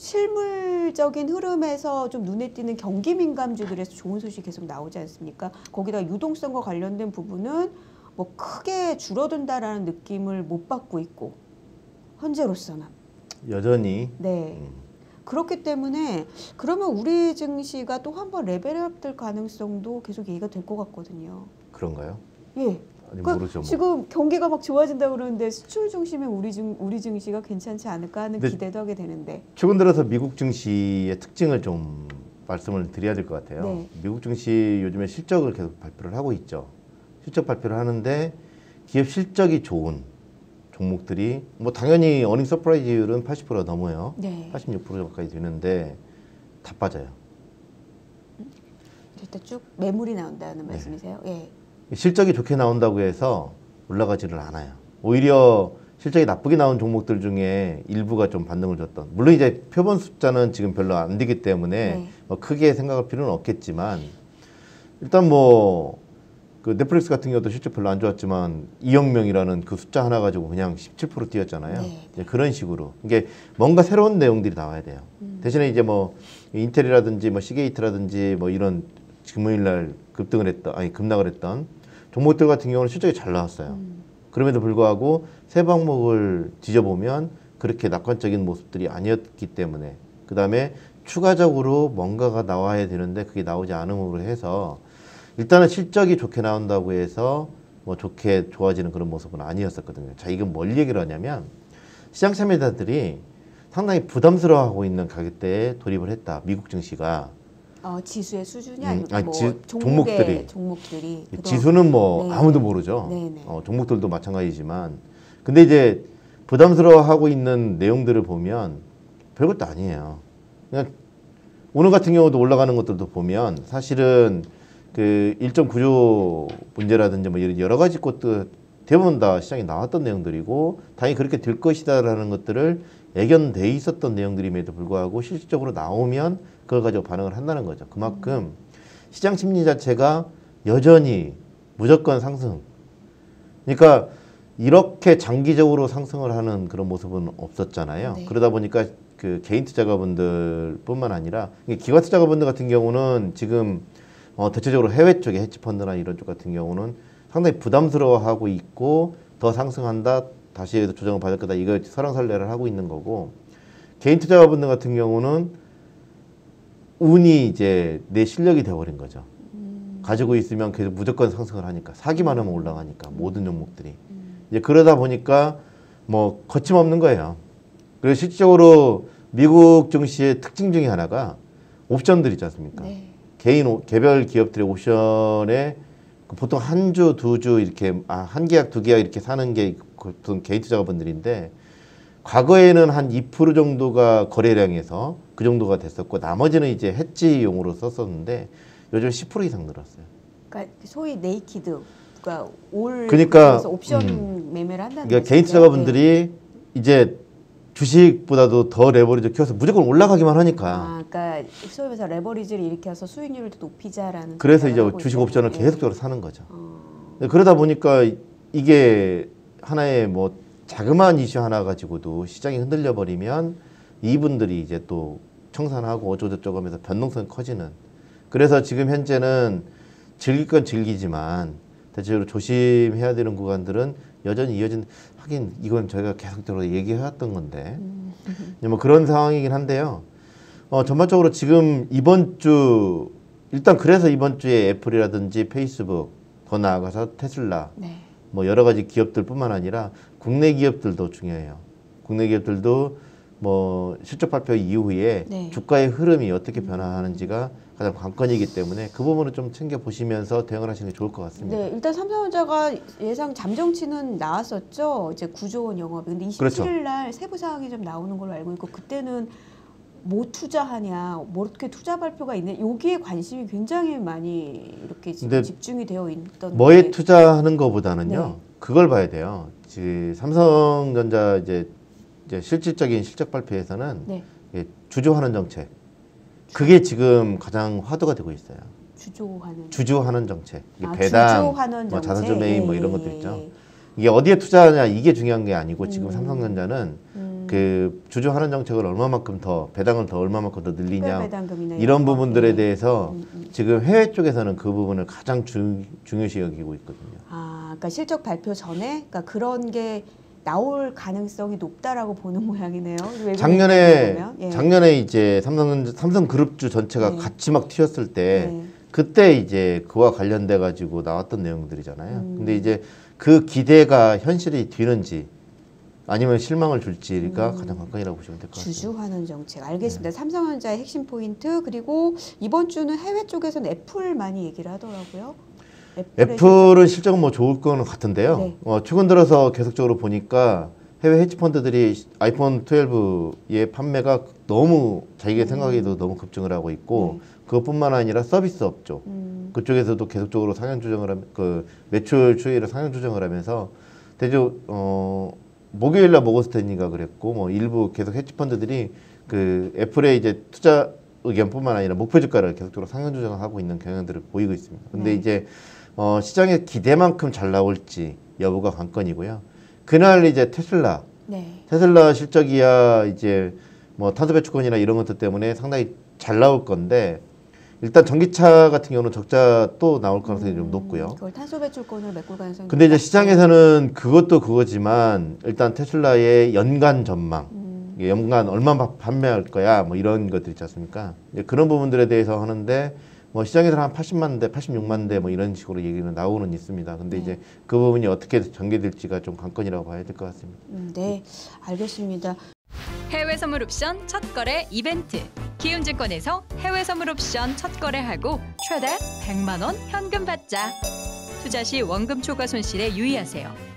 실물적인 흐름에서 좀 눈에 띄는 경기 민감주들에서 좋은 소식이 계속 나오지 않습니까? 거기다 유동성과 관련된 부분은 뭐 크게 줄어든다라는 느낌을 못 받고 있고 현재로서는 여전히 네. 그렇기 때문에 그러면 우리 증시가 또 한번 레벨업 될 가능성도 계속 얘기가 될 것 같거든요. 그런가요? 예. 아니, 그러니까 모르죠, 뭐. 지금 경기가 막 좋아진다 그러는데 수출 중심의 우리 증시가 괜찮지 않을까 하는 기대도 하게 되는데 최근 들어서 미국 증시의 특징을 좀 말씀을 드려야 될 것 같아요. 네. 미국 증시 요즘에 실적을 계속 발표를 하고 있죠. 실적 발표를 하는데 기업 실적이 좋은 종목들이 뭐 당연히 어닝 서프라이즈율은 80%가 넘어요. 네. 86% 가까이 되는데 다 빠져요. 일단 쭉 매물이 나온다는 말씀이세요? 네. 예. 실적이 좋게 나온다고 해서 올라가지를 않아요. 오히려 실적이 나쁘게 나온 종목들 중에 일부가 좀 반등을 줬던. 물론 이제 표본 숫자는 지금 별로 안 되기 때문에 네. 뭐 크게 생각할 필요는 없겠지만 일단 뭐 그 넷플릭스 같은 경우도 실적 별로 안 좋았지만 2억 명이라는 그 숫자 하나 가지고 그냥 17% 뛰었잖아요. 네, 네. 그런 식으로 이게 뭔가 새로운 내용들이 나와야 돼요. 대신에 이제 뭐 인텔이라든지 뭐 시게이트라든지 뭐 이런 금요일날 급락을 했던 종목들 같은 경우는 실적이 잘 나왔어요. 그럼에도 불구하고 세 방목을 뒤져보면 그렇게 낙관적인 모습들이 아니었기 때문에 그 다음에 추가적으로 뭔가가 나와야 되는데 그게 나오지 않음으로 해서 일단은 실적이 좋게 나온다고 해서 뭐 좋게 좋아지는 그런 모습은 아니었었거든요. 자, 이건 뭘 얘기를 하냐면 시장 참여자들이 상당히 부담스러워하고 있는 가격대에 돌입을 했다. 미국 증시가. 지수의 수준이 아니고 아니, 뭐 종목들이 지수는 뭐 네. 아무도 모르죠. 네, 네. 종목들도 마찬가지지만 근데 이제 부담스러워하고 있는 내용들을 보면 별것도 아니에요. 그냥 오늘 같은 경우도 올라가는 것들도 보면 사실은 그 1.9조 문제라든지 뭐 이런 여러 가지 것들 대부분 다 시장에 나왔던 내용들이고 당연히 그렇게 될 것이다라는 것들을 예견돼 있었던 내용들임에도 불구하고 실질적으로 나오면 그걸 가지고 반응을 한다는 거죠. 그만큼 시장 심리 자체가 여전히 무조건 상승. 그러니까 이렇게 장기적으로 상승을 하는 그런 모습은 없었잖아요. 네. 그러다 보니까 그 개인 투자자분들뿐만 아니라 기관 투자자분들 같은 경우는 지금 대체적으로 해외 쪽에 헤지펀드나 이런 쪽 같은 경우는 상당히 부담스러워하고 있고 더 상승한다. 다시 조정을 받을 거다. 이거 설왕설래를 하고 있는 거고 개인 투자자분들 같은 경우는 운이 이제 내 실력이 되어버린 거죠. 가지고 있으면 계속 무조건 상승을 하니까 사기만 하면 올라가니까 모든 종목들이 이제 그러다 보니까 뭐 거침없는 거예요. 그리고 실질적으로 미국 증시의 특징 중에 하나가 옵션들 있지 않습니까? 네. 개별 기업들의 옵션에 보통 한 주, 두 주 이렇게 한 계약, 두 계약 이렇게 사는 게 보통 개인 투자자분들인데 과거에는 한 2% 정도가 거래량에서 그 정도가 됐었고 나머지는 이제 해지용으로 썼었는데 요즘 10% 이상 늘었어요. 그러니까 소위 네이키드가 그러니까 옵션 매매를 한다는 그러니까 개인 투자자분들이 이제 주식보다도 더 레버리지를 키워서 무조건 올라가기만 하니까. 그러니까 소위 말해서 레버리지를 일으켜서 수익률을 높이자라는. 그래서 이제 주식 옵션을 계속적으로 사는 거죠. 그러다 보니까 이게 하나의 뭐 자그마한 이슈 하나 가지고도 시장이 흔들려 버리면 이분들이 이제 또 청산하고 어쩌고저쩌고 하면서 변동성이 커지는. 그래서 지금 현재는 즐길 건 즐기지만 대체로 조심해야 되는 구간들은 여전히 이어진. 하긴 이건 저희가 계속적으로 얘기해왔던 건데 뭐 그런 상황이긴 한데요. 전반적으로 지금 이번 주 일단 그래서 이번 주에 애플이라든지 페이스북 더 나아가서 테슬라 네. 뭐 여러 가지 기업들뿐만 아니라 국내 기업들도 중요해요. 국내 기업들도 뭐 실적 발표 이후에 네. 주가의 흐름이 어떻게 변화하는지가 가장 관건이기 때문에 그 부분을 좀 챙겨보시면서 대응을 하시는 게 좋을 것 같습니다. 네, 일단 삼성전자가 예상 잠정치는 나왔었죠. 이제 9조 원 영업이. 근데 27일 그렇죠. 날 세부 사항이 좀 나오는 걸로 알고 있고 그때는 뭐 투자하냐, 뭐 이렇게 투자 발표가 있네. 여기에 관심이 굉장히 많이 이렇게 지금 집중이 되어 있던. 뭐에 게... 투자하는 거보다는요. 네. 그걸 봐야 돼요. 지금 삼성전자 이제 실질적인 실적 발표에서는 네. 주주환원 정책. 그게 지금 가장 화두가 되고 있어요. 주주환원 정책. 배당, 뭐 자사주 매입 뭐 이런 것들 있죠. 이게 어디에 투자하냐 이게 중요한 게 아니고 지금 삼성전자는 그 주주환원 정책을 얼마만큼 더 배당을 더 얼마만큼 더 늘리냐 이런 부분들에 대해서 지금 해외 쪽에서는 그 부분을 가장 중요시 여기고 있거든요. 아, 그러니까 실적 발표 전에 그러니까 그런 게 나올 가능성이 높다라고 보는 모양이네요. 작년에 이제 삼성그룹주 전체가 네. 같이 막 튀었을 때 네. 그때 이제 그와 관련돼 가지고 나왔던 내용들이잖아요. 근데 이제 그 기대가 현실이 되는지 아니면 실망을 줄지가 가장 관건이라고 보시면 될 것 같아요. 주주환원 정책 알겠습니다. 네. 삼성전자의 핵심 포인트 그리고 이번 주는 해외 쪽에서는 애플 많이 얘기를 하더라고요. 애플은 실적은 뭐 좋을 거는 같은데요. 네. 최근 들어서 계속적으로 보니까 해외 헤지펀드들이 아이폰 12의 판매가 너무 자기의 생각에도 너무 급증을 하고 있고 그것뿐만 아니라 서비스업 쪽 그쪽에서도 계속적으로 상향 조정을 그 매출 추이를 상향 조정을 하면서 대주 목요일 날 모거스탠리가 그랬고 뭐 일부 계속 헤지펀드들이 그 애플의 이제 투자 의견뿐만 아니라 목표 주가를 계속적으로 상향 조정을 하고 있는 경향들을 보이고 있습니다. 근데 이제 시장의 기대만큼 잘 나올지 여부가 관건이고요. 그날 이제 테슬라, 테슬라 실적이야 이제 뭐 탄소 배출권이나 이런 것들 때문에 상당히 잘 나올 건데 일단 전기차 같은 경우는 적자 또 나올 가능성이 좀 높고요. 그걸 탄소 배출권을 메꿀 가능성이. 근데 이제 시장에서는 그것도 그거지만 일단 테슬라의 연간 전망, 연간 얼마 판매할 거야 뭐 이런 것들 있지 않습니까? 그런 부분들에 대해서 하는데. 뭐 시장에서는 한 80만 대, 86만 대 뭐 이런 식으로 얘기는 나오는 있습니다. 근데 네. 이제 그 부분이 어떻게 전개될지가 좀 관건이라고 봐야 될 것 같습니다. 네, 알겠습니다. 해외 선물 옵션 첫 거래 이벤트. 기움증권에서 해외 선물 옵션 첫 거래하고 최대 100만 원 현금 받자. 투자 시 원금 초과 손실에 유의하세요.